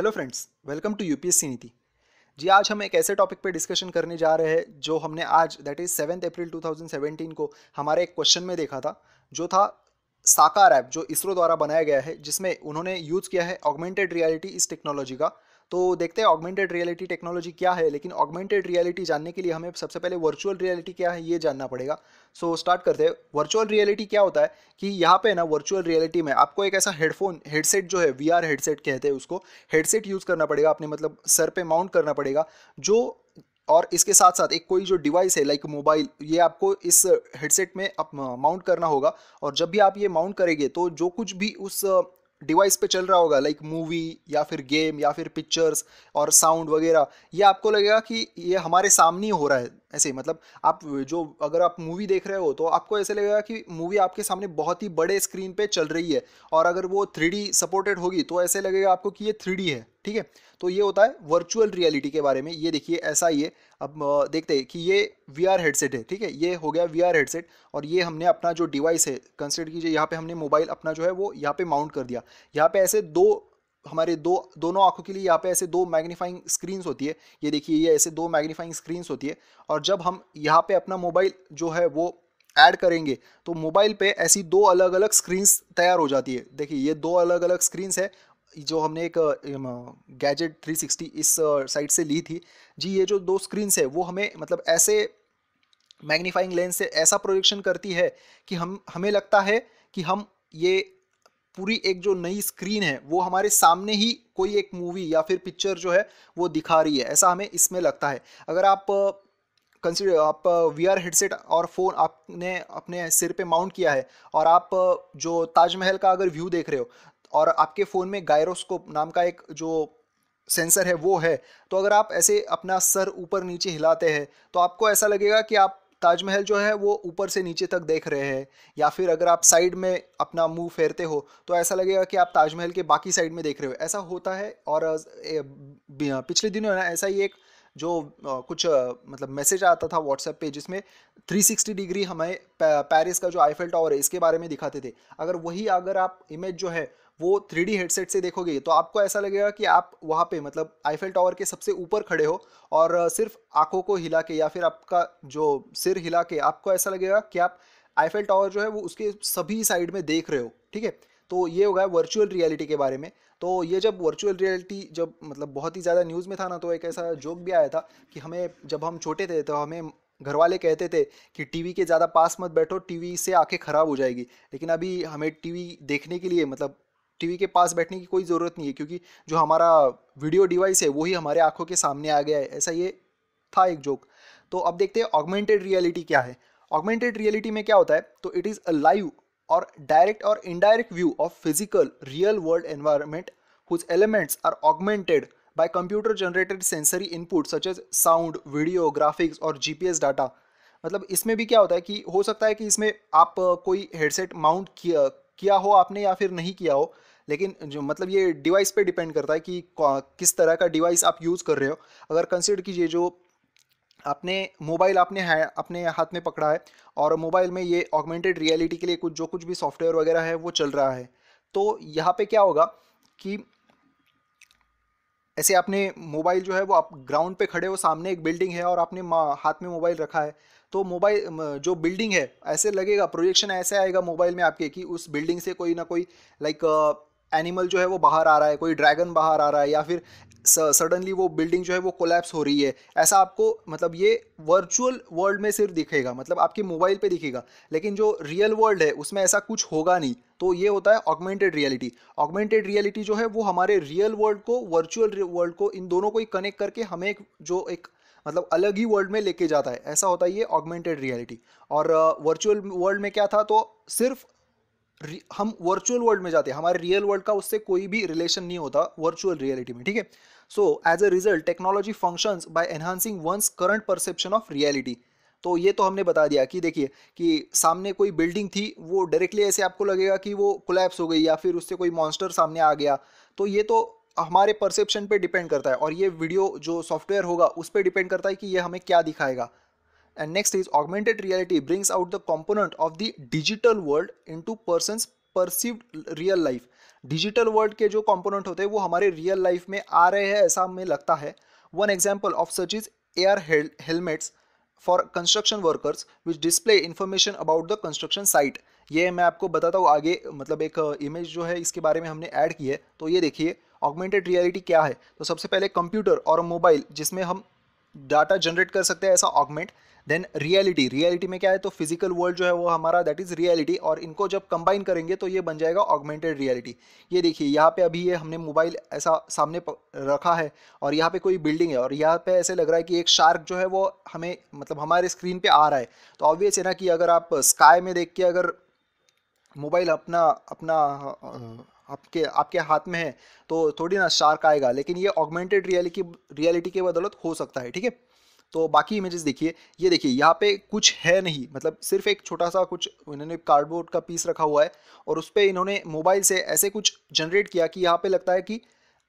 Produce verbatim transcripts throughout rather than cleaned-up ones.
Hello friends, welcome to UPSC Niti. जी आज हम एक ऐसे टॉपिक पे डिस्कशन करने जा रहे हैं जो हमने आज दैट इज़ सेवन्थ अप्रैल दो हज़ार सत्रह को हमारे एक क्वेश्चन में देखा था, जो था साकार ऐप जो इसरो द्वारा बनाया गया है, जिसमें उन्होंने यूज़ किया है ऑगमेंटेड रियलिटी इस टेक्नोलॉजी का। तो देखते हैं ऑगमेंटेड रियलिटी टेक्नोलॉजी क्या है, लेकिन ऑगमेंटेड रियलिटी जानने के लिए हमें सबसे पहले वर्चुअल रियलिटी क्या है ये जानना पड़ेगा। सो स्टार्ट करते हैं। वर्चुअल रियलिटी क्या होता है कि यहाँ पे ना वर्चुअल रियलिटी में आपको एक ऐसा हेडफोन हेडसेट जो है, वीआर हेडसेट कहते हैं उसको, हेडसेट यूज़ करना पड़ेगा अपने मतलब सर पे माउंट करना पड़ेगा जो, और इसके साथ साथ एक कोई जो डिवाइस है लाइक मोबाइल, ये आपको इस हेडसेट में आप माउंट करना होगा। और जब भी आप ये माउंट करेंगे तो जो कुछ भी उस डिवाइस पे चल रहा होगा लाइक मूवी या फिर गेम या फिर पिक्चर्स और साउंड वगैरह, ये आपको लगेगा कि ये हमारे सामने हो रहा है। ऐसे मतलब आप जो अगर आप मूवी देख रहे हो तो आपको ऐसे लगेगा कि मूवी आपके सामने बहुत ही बड़े स्क्रीन पे चल रही है, और अगर वो थ्री डी सपोर्टेड होगी तो ऐसे लगेगा आपको कि ये थ्री डी है। ठीक है, तो ये होता है वर्चुअल रियलिटी के बारे में। ये देखिए ऐसा ही है। अब देखते हैं कि ये वी आर हेडसेट है। ठीक है, ये हो गया वी आर हेडसेट, और ये हमने अपना जो डिवाइस है कंसिडर कीजिए, यहाँ पे हमने मोबाइल अपना जो है वो यहाँ पे माउंट कर दिया। यहाँ पे ऐसे दो हमारे दो दोनों आंखों के लिए यहाँ पे ऐसे दो मैग्नीफाइंग स्क्रीन्स होती है। ये देखिए ये ऐसे दो मैग्नीफाइंग स्क्रीन्स होती है, और जब हम यहाँ पे अपना मोबाइल जो है वो ऐड करेंगे तो मोबाइल पे ऐसी दो अलग अलग स्क्रीन्स तैयार हो जाती है। देखिए ये दो अलग अलग स्क्रीन्स है जो हमने एक गैजेट थ्री सिक्सटी इस साइट से ली थी। जी ये जो दो स्क्रीन्स है वो हमें मतलब ऐसे मैग्नीफाइंग लेंस से ऐसा प्रोजेक्शन करती है कि हम हमें लगता है कि हम ये पूरी एक जो नई स्क्रीन है वो हमारे सामने ही कोई एक मूवी या फिर पिक्चर जो है वो दिखा रही है, ऐसा हमें इसमें लगता है। अगर आप कंसीडर आप वीआर हेडसेट और फ़ोन आपने अपने सिर पे माउंट किया है और आप जो ताजमहल का अगर व्यू देख रहे हो और आपके फ़ोन में गायरोस्कोप नाम का एक जो सेंसर है वो है, तो अगर आप ऐसे अपना सर ऊपर नीचे हिलाते हैं तो आपको ऐसा लगेगा कि आप ताजमहल जो है वो ऊपर से नीचे तक देख रहे हैं। या फिर अगर आप साइड में अपना मुंह फेरते हो तो ऐसा लगेगा कि आप ताजमहल के बाकी साइड में देख रहे हो, ऐसा होता है। और पिछले दिनों ना ऐसा ही एक जो कुछ मतलब मैसेज आता था व्हाट्सएप पे जिसमें थ्री सिक्सटी डिग्री हमें पेरिस का जो आईफेल टावर है इसके बारे में दिखाते थे। अगर वही अगर आप इमेज जो है वो थ्री डी हेडसेट से देखोगे तो आपको ऐसा लगेगा कि आप वहाँ पे मतलब आईफेल टावर के सबसे ऊपर खड़े हो, और सिर्फ आंखों को हिला के या फिर आपका जो सिर हिला के आपको ऐसा लगेगा कि आप आईफेल टावर जो है वो उसके सभी साइड में देख रहे हो। ठीक है, तो ये होगा वर्चुअल रियलिटी के बारे में। तो ये जब वर्चुअल रियलिटी जब मतलब बहुत ही ज़्यादा न्यूज़ में था ना, तो एक ऐसा जोक भी आया था कि हमें जब हम छोटे थे तो हमें घर वाले कहते थे कि टीवी के ज़्यादा पास मत बैठो, टीवी से आंखें खराब हो जाएगी। लेकिन अभी हमें टीवी देखने के लिए मतलब टीवी के पास बैठने की कोई ज़रूरत नहीं है, क्योंकि जो हमारा वीडियो डिवाइस है वही हमारे आंखों के सामने आ गया है, ऐसा ये था एक जोक। तो अब देखते हैं ऑगमेंटेड रियलिटी क्या है। ऑगमेंटेड रियलिटी में क्या होता है तो इट इज़ अ लाइव और डायरेक्ट और indirect view of physical real world environment whose elements are augmented by computer generated sensory input such as sound, video, graphics और जीपीएस डाटा। मतलब इसमें भी क्या होता है कि हो सकता है कि इसमें आप कोई हेडसेट माउंट किया किया हो आपने या फिर नहीं किया हो, लेकिन जो मतलब ये डिवाइस पे डिपेंड करता है कि किस तरह का डिवाइस आप यूज़ कर रहे हो। अगर कंसीडर कीजिए जो आपने मोबाइल आपने है अपने हाथ में पकड़ा है और मोबाइल में ये ऑगमेंटेड रियलिटी के लिए कुछ जो कुछ भी सॉफ्टवेयर वगैरह है वो चल रहा है, तो यहाँ पे क्या होगा कि ऐसे आपने मोबाइल जो है वो आप ग्राउंड पे खड़े हो, सामने एक बिल्डिंग है और आपने हाथ में मोबाइल रखा है, तो मोबाइल जो बिल्डिंग है ऐसे लगेगा, प्रोजेक्शन ऐसे आएगा मोबाइल में आपके कि उस बिल्डिंग से कोई ना कोई लाइक एनिमल जो है वो बाहर आ रहा है, कोई ड्रैगन बाहर आ रहा है, या फिर सडनली वो बिल्डिंग जो है वो कोलैप्स हो रही है, ऐसा आपको मतलब ये वर्चुअल वर्ल्ड में सिर्फ दिखेगा, मतलब आपके मोबाइल पे दिखेगा, लेकिन जो रियल वर्ल्ड है उसमें ऐसा कुछ होगा नहीं। तो ये होता है ऑगमेंटेड रियलिटी। ऑगमेंटेड रियलिटी जो है वो हमारे रियल वर्ल्ड को वर्चुअल वर्ल्ड को इन दोनों को ही कनेक्ट करके हमें एक जो एक मतलब अलग ही वर्ल्ड में लेके जाता है, ऐसा होता है ये ऑगमेंटेड रियलिटी। और वर्चुअल वर्ल्ड में क्या था तो सिर्फ हम वर्चुअल वर्ल्ड में जाते हैं, हमारे रियल वर्ल्ड का उससे कोई भी रिलेशन नहीं होता वर्चुअल रियलिटी में। ठीक है, so as a result technology functions by enhancing one's current perception of reality. तो ये तो हमने बता दिया कि देखिए कि सामने कोई बिल्डिंग थी वो डायरेक्टली ऐसे आपको लगेगा कि वो कोलैप्स हो गई या फिर उससे कोई मॉन्स्टर सामने आ गया, तो ये तो हमारे परसेप्शन पे डिपेंड करता है, और ये वीडियो जो सॉफ्टवेयर होगा उस पर डिपेंड करता है कि ये हमें क्या दिखाएगा। And next is augmented reality brings out the component of the digital world into person's perceived real life. Digital world के जो कॉम्पोनेंट होते हैं वो हमारे रियल लाइफ में आ रहे हैं ऐसा हमें लगता है. One example of such is air helmets for construction workers which display information about the construction site. ये मैं आपको बताता हूँ आगे, मतलब एक इमेज जो है इसके बारे में हमने ऐड की है. तो ये देखिए ऑगमेंटेड रियलिटी क्या है. तो सबसे पहले कंप्यूटर और मोबाइल जिसमें हम डाटा जनरेट कर सकते हैं ऐसा ऑगमेंट. देन रियलिटी, रियलिटी में क्या है तो फिजिकल वर्ल्ड जो है वो हमारा दैट इज़ रियलिटी. और इनको जब कंबाइन करेंगे तो ये बन जाएगा ऑगमेंटेड रियलिटी. ये देखिए यहाँ पे अभी ये हमने मोबाइल ऐसा सामने रखा है और यहाँ पे कोई बिल्डिंग है और यहाँ पे ऐसे लग रहा है कि एक शार्क जो है वो हमें मतलब हमारे स्क्रीन पर आ रहा है. तो ऑब्वियस है ना कि अगर आप स्काई में देख के अगर मोबाइल अपना अपना आपके आपके हाथ में है तो थोड़ी ना शार्क आएगा, लेकिन ये ऑगमेंटेड रियलिटी रियलिटी के बदौलत हो सकता है. ठीक है, तो बाकी इमेजेस देखिए. ये देखिए यहाँ पे कुछ है नहीं, मतलब सिर्फ एक छोटा सा कुछ इन्होंने कार्डबोर्ड का पीस रखा हुआ है और उस पर इन्होंने मोबाइल से ऐसे कुछ जनरेट किया कि यहाँ पे लगता है कि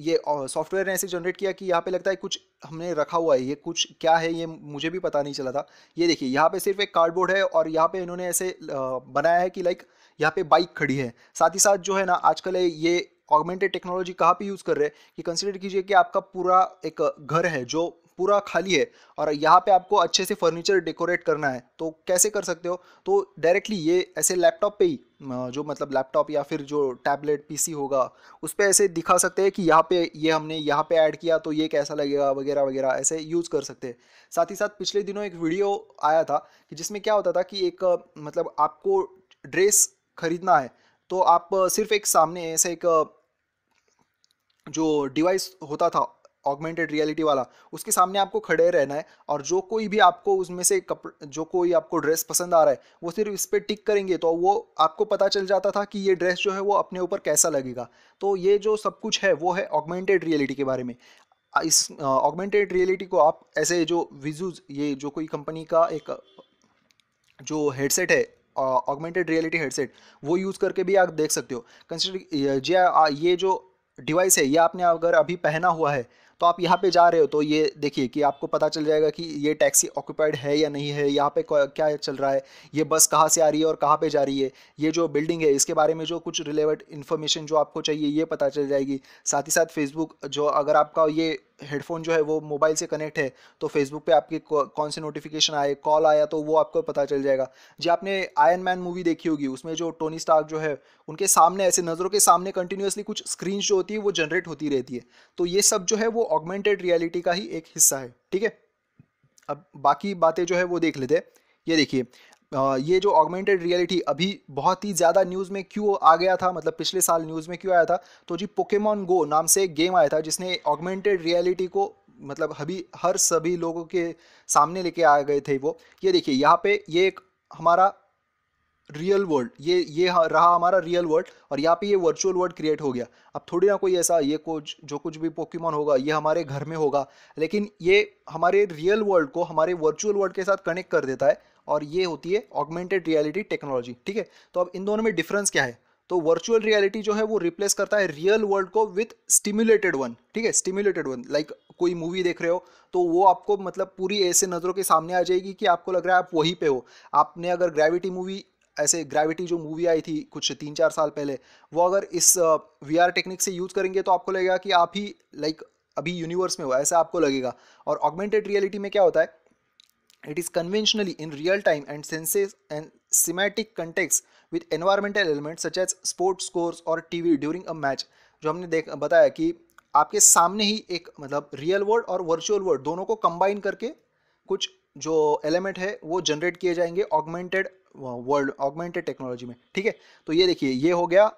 ये सॉफ्टवेयर ने ऐसे जनरेट किया कि यहाँ पे लगता है कुछ हमने रखा हुआ है. ये कुछ क्या है ये मुझे भी पता नहीं चला था. ये देखिए यहाँ पे सिर्फ एक कार्डबोर्ड है और यहाँ पे इन्होंने ऐसे बनाया है कि लाइक यहाँ पे बाइक खड़ी है. साथ ही साथ जो है ना आजकल ये ऑगमेंटेड टेक्नोलॉजी कहाँ पे यूज़ कर रहे हैं कि कंसिडर कीजिए कि आपका पूरा एक घर है जो पूरा खाली है और यहाँ पे आपको अच्छे से फर्नीचर डेकोरेट करना है तो कैसे कर सकते हो. तो डायरेक्टली ये ऐसे लैपटॉप पे ही जो मतलब लैपटॉप या फिर जो टैबलेट पीसी होगा उस पर ऐसे दिखा सकते हैं कि यहाँ पे ये हमने यहाँ पे ऐड किया तो ये कैसा लगेगा वगैरह वगैरह, ऐसे यूज़ कर सकते हैं. साथ ही साथ पिछले दिनों एक वीडियो आया था कि जिसमें क्या होता था कि एक मतलब आपको ड्रेस खरीदना है तो आप सिर्फ एक सामने ऐसे एक जो डिवाइस होता था ऑगमेंटेड रियलिटी वाला उसके सामने आपको खड़े रहना है और जो कोई भी आपको उसमें से कपड़े जो कोई आपको ड्रेस पसंद आ रहा है वो सिर्फ इस पर टिक करेंगे तो वो आपको पता चल जाता था कि ये ड्रेस जो है वो अपने ऊपर कैसा लगेगा. तो ये जो सब कुछ है वो है ऑगमेंटेड रियलिटी के बारे में. इस ऑगमेंटेड रियलिटी को आप ऐसे जो विजुज ये जो कोई कंपनी का एक जो हेडसेट है ऑगमेंटेड रियलिटी हेडसेट वो यूज़ करके भी आप देख सकते हो. कंसिडर जी ये जो डिवाइस है ये आपने अगर अभी पहना हुआ है तो आप यहाँ पे जा रहे हो तो ये देखिए कि आपको पता चल जाएगा कि ये टैक्सी ऑक्यूपाइड है या नहीं है, यहाँ पे क्या चल रहा है, ये बस कहाँ से आ रही है और कहाँ पे जा रही है, ये जो बिल्डिंग है इसके बारे में जो कुछ रिलेवेंट इन्फॉर्मेशन जो आपको चाहिए ये पता चल जाएगी. साथ ही साथ फेसबुक जो अगर आपका ये हेडफोन जो है वो मोबाइल से कनेक्ट है तो फेसबुक पे आपके कौन से नोटिफिकेशन आए, कॉल आया तो वो आपको पता चल जाएगा. जी आपने आयरन मैन मूवी देखी होगी उसमें जो टोनी स्टार्क जो है उनके सामने ऐसे नज़रों के सामने कंटिन्यूअसली कुछ स्क्रीन जो होती है वो जनरेट होती रहती है. तो ये सब जो है वो ऑगमेंटेड रियलिटी का ही एक हिस्सा है. ठीक है, अब बाकी बातें जो है वो देख लेते हैं. ये देखिए ये जो ऑगमेंटेड रियलिटी अभी बहुत ही ज़्यादा न्यूज़ में क्यों आ गया था, मतलब पिछले साल न्यूज़ में क्यों आया था, तो जी पोकेमॉन गो नाम से एक गेम आया था जिसने ऑगमेंटेड रियलिटी को मतलब अभी हर सभी लोगों के सामने लेके आ गए थे वो. ये देखिए यहाँ पे ये एक हमारा रियल वर्ल्ड ये ये रहा हमारा रियल वर्ल्ड और यहाँ पे ये वर्चुअल वर्ल्ड क्रिएट हो गया. अब थोड़ी ना कोई ऐसा ये कुछ जो कुछ भी पोकेमॉन होगा ये हमारे घर में होगा, लेकिन ये हमारे रियल वर्ल्ड को हमारे वर्चुअल वर्ल्ड के साथ कनेक्ट कर देता है और ये होती है ऑगमेंटेड रियलिटी टेक्नोलॉजी. ठीक है, तो अब इन दोनों में डिफरेंस क्या है. तो वर्चुअल रियलिटी जो है वो रिप्लेस करता है रियल वर्ल्ड को विथ स्टिमुलेटेड वन. ठीक है, स्टिमुलेटेड वन लाइक कोई मूवी देख रहे हो तो वो आपको मतलब पूरी ऐसे नज़रों के सामने आ जाएगी कि आपको लग रहा है आप वहीं पे हो. आपने अगर ग्रेविटी मूवी ऐसे ग्रेविटी जो मूवी आई थी कुछ तीन चार साल पहले वो अगर इस वी आर टेक्निक से यूज़ करेंगे तो आपको लगेगा कि आप ही लाइक अभी यूनिवर्स में हो, ऐसा आपको लगेगा. और ऑगमेंटेड रियलिटी में क्या होता है, it is conventionally in real time and senses and semantic context with environmental elements such as sports scores or T V during a match. जो हमने देख बताया कि आपके सामने ही एक मतलब रियल वर्ल्ड और वर्चुअल वर्ल्ड दोनों को कंबाइन करके कुछ जो एलिमेंट है वो जनरेट किए जाएंगे ऑगमेंटेड वर्ल्ड ऑगमेंटेड टेक्नोलॉजी में. ठीक है, तो ये देखिए ये हो गया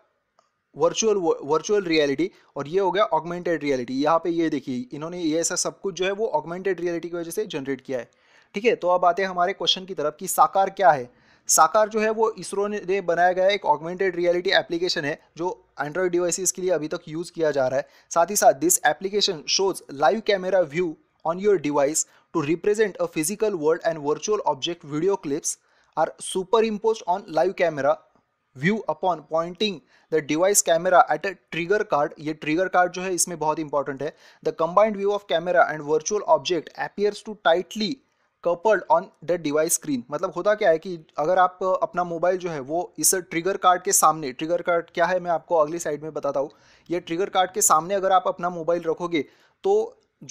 वर्चुअल वर्चुअल रियलिटी और ये हो गया ऑगमेंटेड रियलिटी. यहाँ पे ये देखिए इन्होंने ये ऐसा सब कुछ जो है वो ऑगमेंटेड रियलिटी की वजह से जनरेट किया है. ठीक है, तो अब आते हैं हमारे क्वेश्चन की तरफ कि साकार क्या है. साकार जो है वो इसरो ने बनाया गया एक ऑगमेंटेड रियलिटी एप्लीकेशन है जो एंड्रॉयड डिवाइसेस के लिए अभी तक यूज़ किया जा रहा है. साथ ही साथ this application shows live camera view on your device to represent a physical world and virtual object. Video clips are super impose on live camera view upon pointing the device camera at a trigger card. ये trigger card जो है इसमें बहुत important है. The combined view of camera and virtual object appears to tightly coupled on the device screen. मतलब होता क्या है कि अगर आप अपना मोबाइल जो है वो इस ट्रिगर कार्ड के सामने, ट्रिगर कार्ड क्या है मैं आपको अगली साइड में बताता हूँ, ये ट्रिगर कार्ड के सामने अगर आप अपना मोबाइल रखोगे तो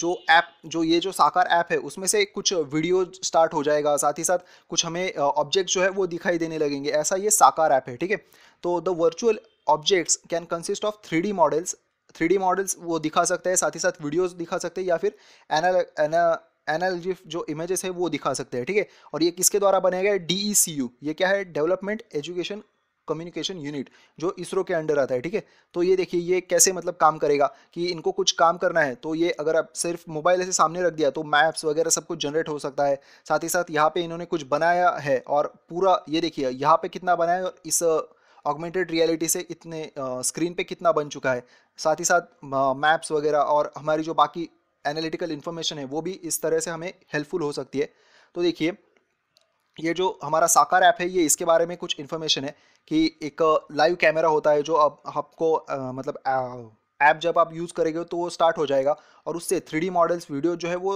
जो ऐप जो ये जो साकार ऐप है उसमें से कुछ वीडियो स्टार्ट हो जाएगा, साथ ही साथ कुछ हमें ऑब्जेक्ट जो है वो दिखाई देने लगेंगे, ऐसा ये साकार ऐप है। ठीक है, तो the virtual objects can consist of three D models, three D models वो दिखा सकते हैं, साथ ही साथ वीडियोस दिखा सकते हैं या फिर एनाल एनालॉजी जो इमेजेस है वो दिखा सकते हैं। ठीक है, और ये किसके द्वारा बनाया गया, डी ई सी यू, ये क्या है, डेवलपमेंट एजुकेशन कम्युनिकेशन यूनिट, जो इसरो के अंडर आता है। ठीक है, तो ये देखिए ये कैसे मतलब काम करेगा कि इनको कुछ काम करना है तो ये अगर आप सिर्फ मोबाइल ऐसे सामने रख दिया तो मैप्स वगैरह सब कुछ जनरेट हो सकता है। साथ ही साथ यहाँ पे इन्होंने कुछ बनाया है और पूरा ये देखिए यहाँ पे कितना बनाया है और इस ऑगमेंटेड रियलिटी से इतने स्क्रीन पे कितना बन चुका है। साथ ही साथ मैप्स वगैरह और हमारी जो बाकी एनालिटिकल इन्फॉर्मेशन है वो भी इस तरह से हमें हेल्पफुल हो सकती है। तो देखिए ये जो हमारा साकार ऐप है ये इसके बारे में कुछ इन्फॉर्मेशन है कि एक लाइव कैमरा होता है जो अब आपको आ, मतलब ऐप जब आप यूज़ करेंगे तो वो स्टार्ट हो जाएगा और उससे थ्री डी मॉडल्स वीडियो जो है वो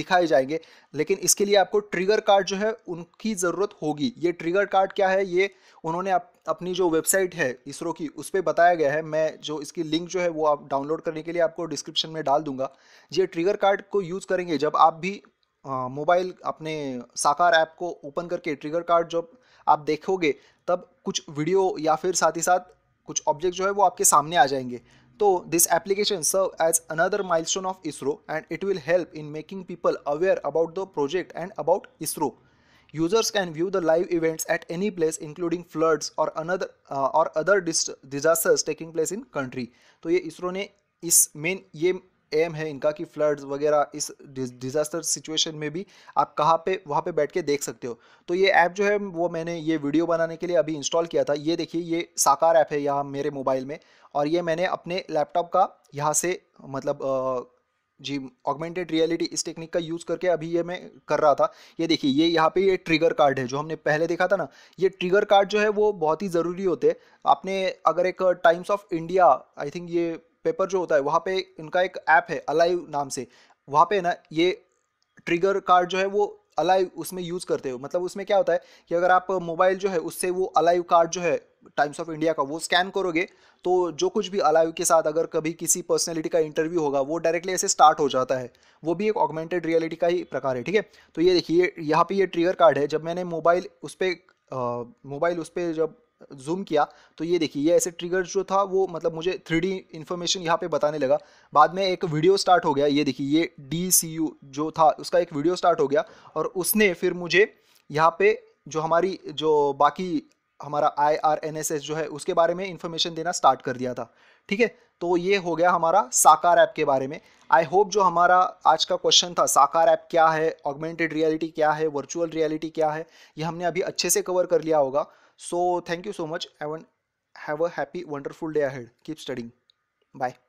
दिखाए जाएंगे, लेकिन इसके लिए आपको ट्रिगर कार्ड जो है उनकी ज़रूरत होगी। ये ट्रिगर कार्ड क्या है, ये उन्होंने आप, अपनी जो वेबसाइट है इसरो की उस पर बताया गया है, मैं जो इसकी लिंक जो है वो आप डाउनलोड करने के लिए आपको डिस्क्रिप्शन में डाल दूंगा। ये ट्रिगर कार्ड को यूज़ करेंगे जब आप भी मोबाइल अपने साकार ऐप को ओपन करके ट्रिगर कार्ड जब आप देखोगे तब कुछ वीडियो या फिर साथ ही साथ कुछ ऑब्जेक्ट जो है वो आपके सामने आ जाएंगे। तो this application serve as another milestone of ISRO and it will help in making people aware about the project and about ISRO. Users can view the live events at any place, including floods or another uh, or other dis disasters taking place in country. तो ये इसरो ने इस main ये M है इनका कि floods वगैरह इस डिजास्टर सिचुएशन में भी आप कहाँ पे वहाँ पे बैठ के देख सकते हो। तो ये ऐप जो है वो मैंने ये वीडियो बनाने के लिए अभी इंस्टॉल किया था। ये देखिए ये साकार ऐप है यहाँ मेरे मोबाइल में और ये मैंने अपने लैपटॉप का यहाँ से मतलब आ, जी ऑगमेंटेड रियलिटी इस टेक्निक का यूज़ करके अभी ये मैं कर रहा था। ये देखिए ये यहाँ पे ये ट्रिगर कार्ड है जो हमने पहले देखा था ना, ये ट्रिगर कार्ड जो है वो बहुत ही ज़रूरी होते हैं। आपने अगर एक Times of India I think ये पेपर जो होता है वहाँ पे इनका एक ऐप है अलाइव नाम से, वहाँ पे ना ये ट्रिगर कार्ड जो है वो अलाइव उसमें यूज़ करते हो। मतलब उसमें क्या होता है कि अगर आप मोबाइल जो है उससे वो अलाइव कार्ड जो है टाइम्स ऑफ इंडिया का वो स्कैन करोगे तो जो कुछ भी अलाइव के साथ अगर कभी किसी पर्सनैलिटी का इंटरव्यू होगा वो डायरेक्टली ऐसे स्टार्ट हो जाता है, वो भी एक ऑगमेंटेड रियलिटी का ही प्रकार है। ठीक है, तो ये देखिए यहाँ पे ये ट्रिगर कार्ड है, जब मैंने मोबाइल उस पर मोबाइल उस पर जब जूम किया तो ये देखिए ये ऐसे ट्रिगर जो था वो मतलब मुझे थ्री डी इन्फॉर्मेशन यहाँ पे बताने लगा। बाद में एक वीडियो स्टार्ट हो गया, ये देखिए ये डी सी यू जो था उसका एक वीडियो स्टार्ट हो गया और उसने फिर मुझे यहाँ पे जो हमारी जो बाकी हमारा I R N S S जो है उसके बारे में इन्फॉर्मेशन देना स्टार्ट कर दिया था। ठीक है, तो ये हो गया हमारा साकार ऐप के बारे में। आई होप जो हमारा आज का क्वेश्चन था साकार ऐप क्या है, ऑगमेंटेड रियलिटी क्या है, वर्चुअल रियलिटी क्या है, ये हमने अभी अच्छे से कवर कर लिया होगा। So thank you so much. I want have a happy, wonderful day ahead. Keep studying. Bye.